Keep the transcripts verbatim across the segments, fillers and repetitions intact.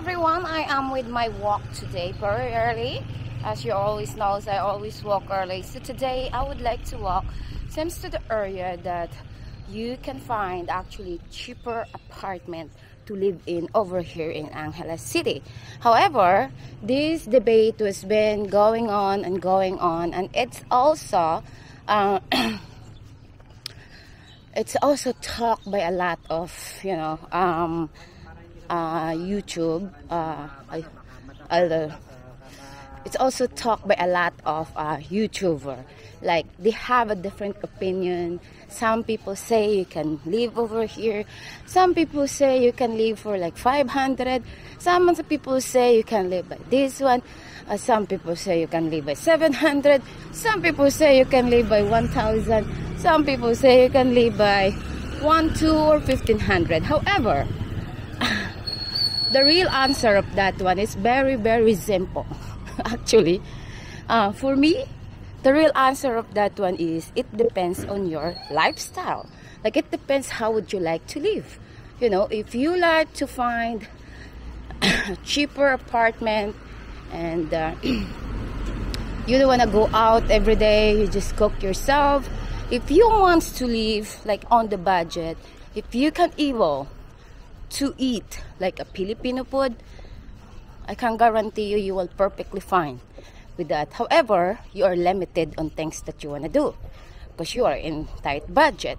everyone, I am with my walk today very early. As you always know, I always walk early. So today I would like to walk seems to the area that you can find actually cheaper apartment to live in over here in Angeles City. However, this debate has been going on and going on, and it's also uh, it's also talked by a lot of you know um, uh, YouTube. Uh, I, I, it's also talked by a lot of uh, YouTuber. Like they have a different opinion. Some people say you can live over here. Some people say you can live for like five hundred. Some people say you can live by this one. Uh, some people say you can live by seven hundred. Some people say you can live by one thousand. Some people say you can live by one, two, or fifteen hundred. However, the real answer of that one is very, very simple. Actually, uh, for me, the real answer of that one is it depends on your lifestyle. Like it depends how would you like to live. You know, if you like to find a cheaper apartment and uh, you don't want to go out every day, you just cook yourself. If you want to live like on the budget, if you can able to eat like a Filipino food, I can guarantee you, you will perfectly fine with that. However, you are limited on things that you want to do because you are in tight budget.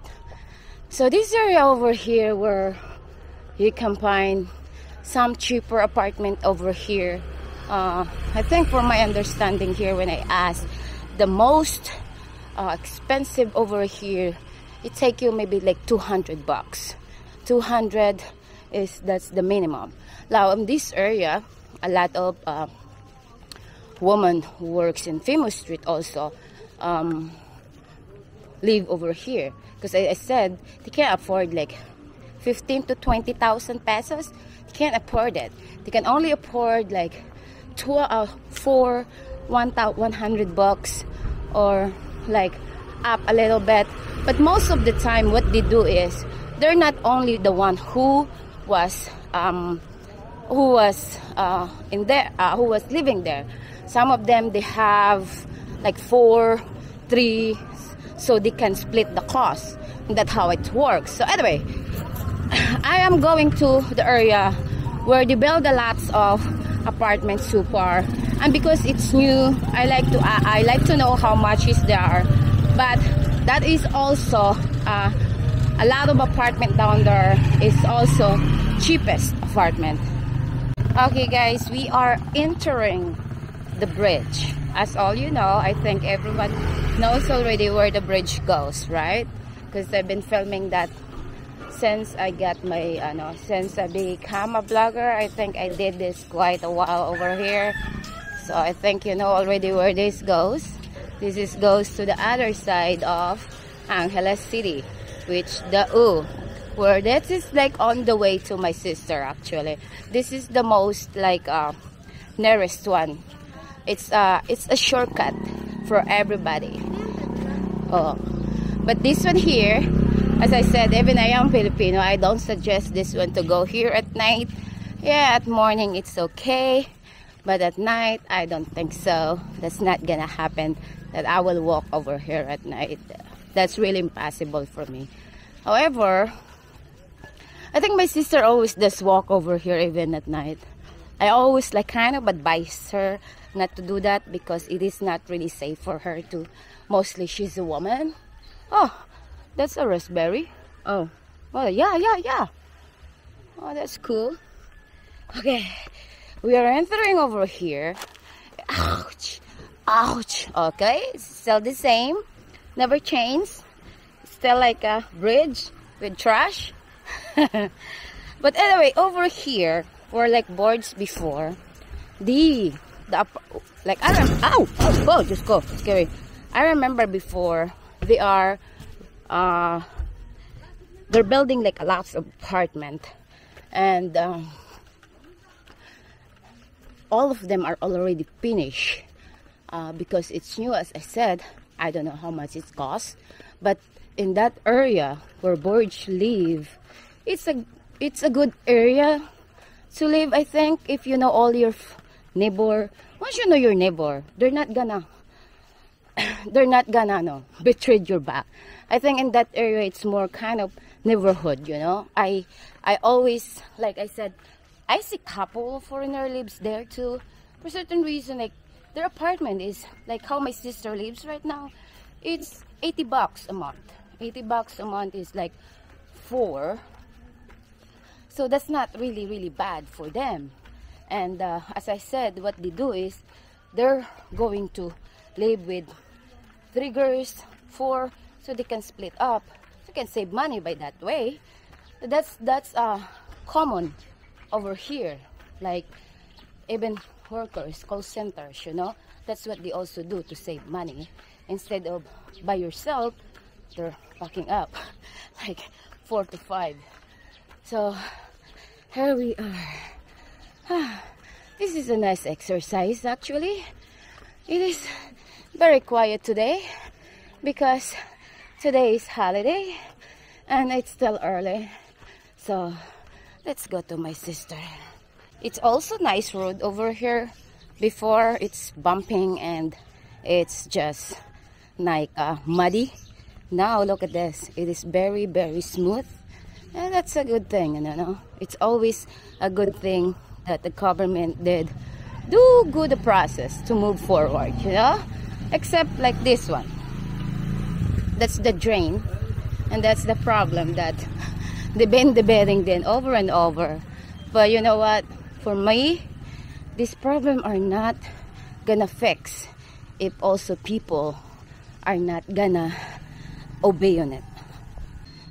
So this area over here where you can find some cheaper apartment over here. Uh, I think for my understanding here, when I asked, the most uh, expensive over here, it take you maybe like two hundred bucks. two hundred is that's the minimum. Now in this area, a lot of uh, women who works in famous street also um, live over here because I, I said they can't afford like fifteen to twenty thousand pesos. They can't afford it. They can only afford like two, uh, four, one thousand one hundred bucks, or like up a little bit. But most of the time, what they do is they're not only the one who was. Um, who was uh, in there, uh, who was living there. Some of them, they have like four, three, so they can split the cost. That's how it works. So anyway, I am going to the area where they build a lots of apartments so far. And because it's new, I like to, uh, I like to know how much is there. But that is also, uh, a lot of apartment down there is also cheapest apartment. Okay guys, we are entering the bridge. As all you know, I think everyone knows already where the bridge goes, right? Because I've been filming that since I got my, uh, no, since I became a blogger. I think I did this quite a while over here. So I think you know already where this goes. This is, goes to the other side of Angeles City, which the U. Where this is like on the way to my sister actually. This is the most like uh, nearest one. It's uh it's a shortcut for everybody. Oh, but this one here, as I said, even I am Filipino, I don't suggest this one to go here at night. Yeah, at morning it's okay, but at night I don't think so. That's not gonna happen. That I will walk over here at night. That's really impossible for me. However, I think my sister always does walk over here even at night. I always like kind of advise her not to do that because it is not really safe for her to. Mostly she's a woman. Oh, that's a raspberry. Oh, well, yeah, yeah, yeah. Oh, that's cool. Okay, we are entering over here. Ouch, ouch. Okay, it's still the same. Never change. Still like a bridge with trash. But anyway, over here were like boards before. The, the like I remember. Ow! Oh, oh, just go. Scary. I remember before they are, uh, they're building like a lots of apartment, and um, all of them are already finished uh, because it's new. As I said, I don't know how much it costs, but in that area where birds live, it's a it's a good area to live. I think if you know all your neighbor, once you know your neighbor, they're not gonna, they're not gonna no, betray your back. I think in that area, it's more kind of neighborhood, you know. I, I always, like I said, I see couple of foreigner lives there too. For certain reason, like their apartment is, like how my sister lives right now, it's eighty bucks a month. eighty bucks a month is like four. So that's not really, really bad for them. And uh, as I said, what they do is they're going to live with three girls, four, so they can split up. So you can save money by that way. That's that's uh, common over here. Like even workers, call centers, you know, that's what they also do to save money. Instead of by yourself, they're packing up like four to five. So here we are. This is a nice exercise actually. It is very quiet today because today is holiday and it's still early. So let's go to my sister. It's also nice road over here. Before it's bumping and it's just like uh, muddy. Now look at this. It is very, very smooth. And that's a good thing, you know. It's always a good thing that the government did do good process to move forward, you know. Except like this one. That's the drain. And that's the problem that they've been debating then over and over. But you know what? For me, this problem are not gonna fix if also people are not gonna obey on it.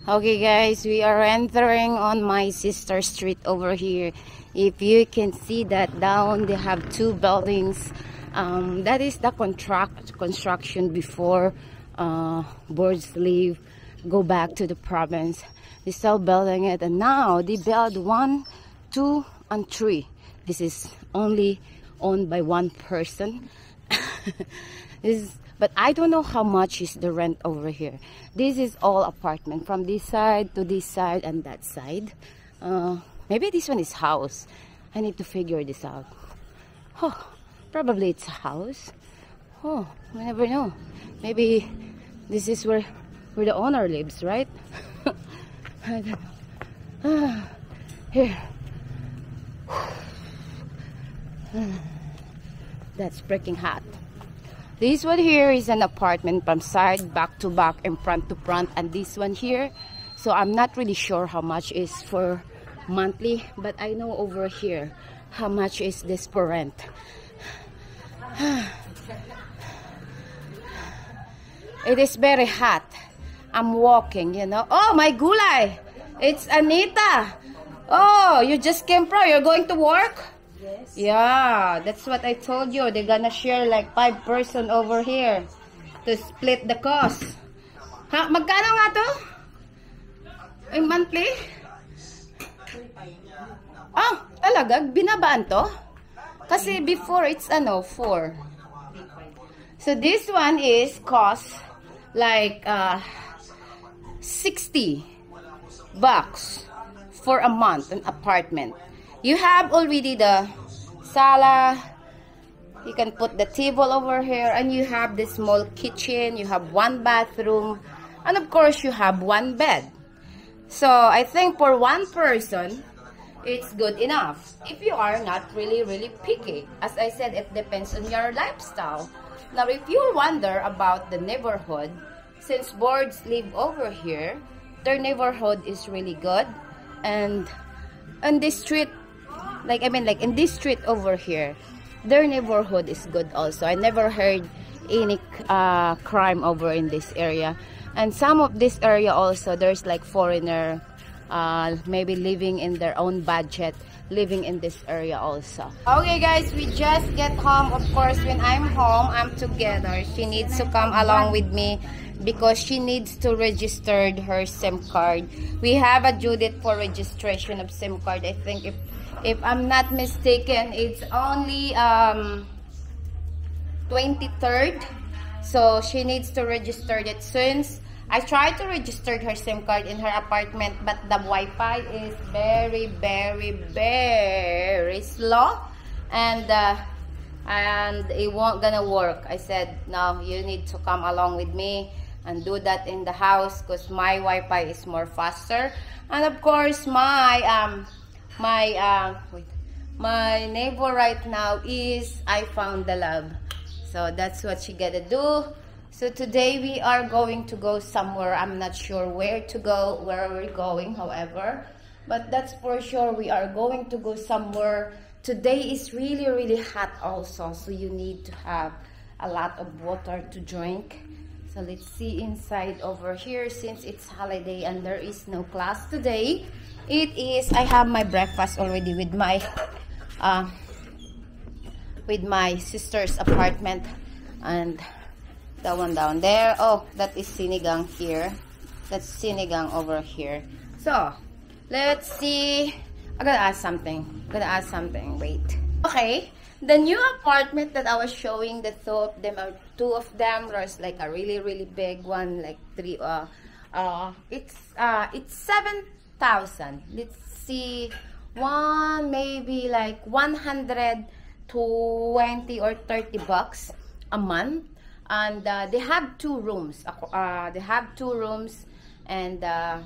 Okay guys, we are entering on my sister street over here. If you can see that down, they have two buildings. Um, that is the contract construction before uh, birds leave, go back to the province. They still building it, and now they build one, two, and three. This is only owned by one person. This is, but I don't know how much is the rent over here. This is all apartment from this side to this side and that side. Uh, maybe this one is house. I need to figure this out. Oh, probably it's a house. Oh, we never know. Maybe this is where where the owner lives, right? I don't know. Ah, here. That's freaking hot. This one here is an apartment from side, back to back, and front to front. And this one here, so I'm not really sure how much is for monthly. But I know over here, how much is this per rent. It is very hot. I'm walking, you know. Oh, my gulay! It's Anita! Oh, you just came from, you're going to work? Yes. Yeah, that's what I told you. They're gonna share like five person over here to split the cost. Ha, magkano nga to? In monthly? Oh, talaga? Binabaan to? Kasi before it's ano, four. So this one is cost like uh, sixty bucks for a month, an apartment. You have already the sala, you can put the table over here, and you have the small kitchen, you have one bathroom, and of course you have one bed. So I think for one person, it's good enough. If you are not really, really picky. As I said, it depends on your lifestyle. Now if you wonder about the neighborhood, since birds live over here, their neighborhood is really good. And on this street, like I mean like in this street over here, their neighborhood is good also. I never heard any uh, crime over in this area. And some of this area also, there's like foreigner uh, maybe living in their own budget, living in this area also. Okay guys, we just get home. Of course, when I'm home, I'm together. She needs to come along with me because she needs to register her SIM card. We have a due date for registration of SIM card. I think if if I'm not mistaken, it's only um, twenty-third. So she needs to register it since I tried to register her SIM card in her apartment, but the Wi-Fi is very, very, very slow, and uh, and it won't gonna work. I said, no, you need to come along with me and do that in the house, because my Wi-Fi is more faster. And of course, my um my uh wait, my neighbor right now is I found the love. So that's what she gotta do. So today we are going to go somewhere. I'm not sure where to go, where we're going, however, but that's for sure we are going to go somewhere. Today is really, really hot also, so you need to have a lot of water to drink. So let's see inside over here. Since it's holiday and there is no class today, it is, I have my breakfast already with my uh, with my sister's apartment, and that one down there. Oh, that is sinigang here. That's sinigang over here. So let's see. I'm gonna ask something. I'm gonna ask something. Wait. Okay. The new apartment that I was showing, the two of them, or two of them, there's like a really, really big one, like three. Uh, uh, it's uh, it's seven thousand. Let's see, one maybe like one hundred twenty or thirty bucks a month, and uh, they have two rooms. Uh, they have two rooms, and uh,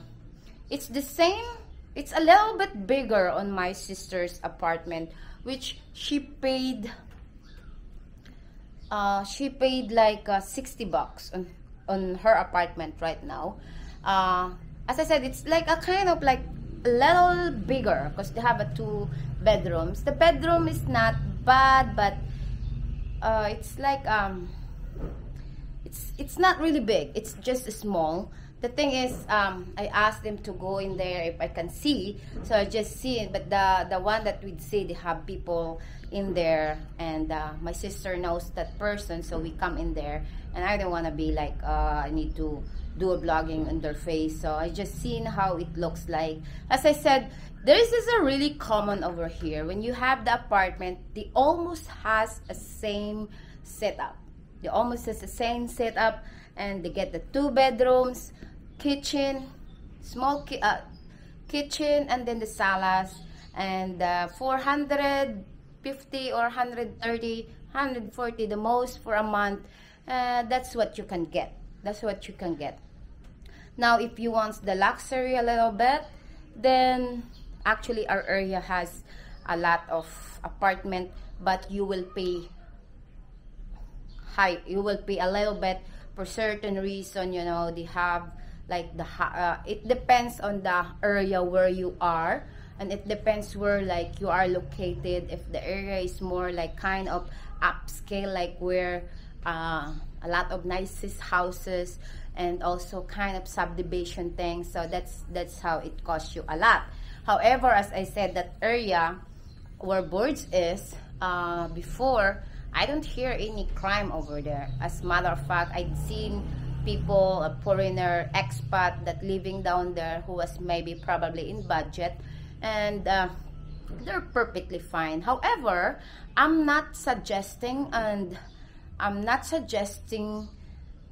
it's the same. It's a little bit bigger on my sister's apartment, which she paid uh, she paid like uh, sixty bucks on, on her apartment right now. Uh, as I said, it's like a kind of like a little bigger, because they have a two bedrooms. The bedroom is not bad, but uh, it's like um, it's, it's not really big, it's just small. The thing is, um, I asked them to go in there if I can see, so I just see it. But the the one that we'd see, they have people in there, and uh, my sister knows that person, so we come in there. And I don't want to be like, uh, I need to do a vlogging on their face, so I just seen how it looks like. As I said, this is a really common over here. When you have the apartment, they almost has a same setup. They almost has the same setup, and they get the two bedrooms, kitchen, small ki uh, kitchen, and then the salas, and uh, four hundred fifty or one hundred thirty, one hundred forty the most for a month. Uh, that's what you can get. That's what you can get. Now, if you want the luxury a little bit, then actually our area has a lot of apartment, but you will pay high. You will pay a little bit. For certain reason, you know, they have like the uh, it depends on the area where you are, and it depends where like you are located. If the area is more like kind of upscale, like where uh, a lot of nicest houses and also kind of subdivision things, so that's that's how it costs you a lot. However, as I said, that area where Burj is uh, before, I don't hear any crime over there. As a matter of fact, I'd seen people, a foreigner, expat that living down there who was maybe probably in budget, and uh, they're perfectly fine. However, I'm not suggesting, and I'm not suggesting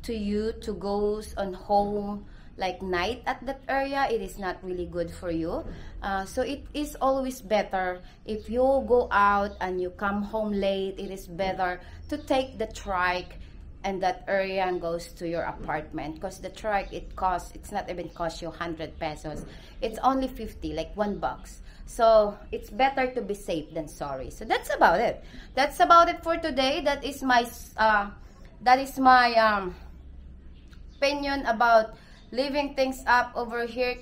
to you to go on home like night at that area. It is not really good for you. Uh, so it is always better if you go out and you come home late. It is better to take the trike and that area and goes to your apartment, because the trike, it costs, it's not even cost you one hundred pesos, it's only fifty, like one bucks. So it's better to be safe than sorry. So that's about it. That's about it for today. That is my uh, that is my um, opinion about living things up over here.